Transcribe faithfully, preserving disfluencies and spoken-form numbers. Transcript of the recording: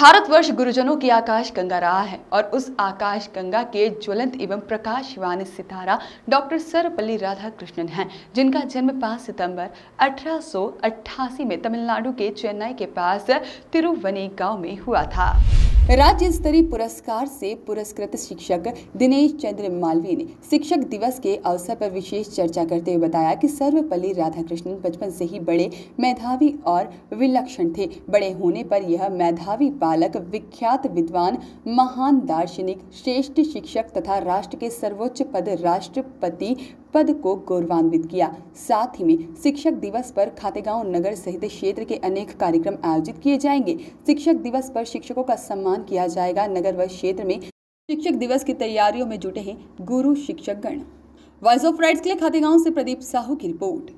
भारतवर्ष गुरुजनों की आकाश गंगा रहा है और उस आकाश गंगा के ज्वलंत एवं प्रकाशवान सितारा डॉक्टर सर्वपल्ली राधाकृष्णन हैं, जिनका जन्म पाँच सितंबर अठारह सौ अट्ठासी में तमिलनाडु के चेन्नई के पास तिरुवनी गांव में हुआ था। राज्य स्तरीय पुरस्कार से पुरस्कृत शिक्षक दिनेश चंद्र मालवीय ने शिक्षक दिवस के अवसर पर विशेष चर्चा करते हुए बताया कि सर्वपल्ली राधाकृष्णन बचपन से ही बड़े मेधावी और विलक्षण थे। बड़े होने पर यह मेधावी बालक विख्यात विद्वान, महान दार्शनिक, श्रेष्ठ शिक्षक तथा राष्ट्र के सर्वोच्च पद राष्ट्रपति पद को गौरवान्वित किया। साथ ही में शिक्षक दिवस पर खातेगांव नगर सहित क्षेत्र के अनेक कार्यक्रम आयोजित किए जाएंगे। शिक्षक दिवस पर शिक्षकों का सम्मान किया जाएगा। नगर व क्षेत्र में शिक्षक दिवस की तैयारियों में जुटे हैं गुरु शिक्षकगण। वॉइस ऑफ राइट्स के लिए खातेगांव से प्रदीप साहू की रिपोर्ट।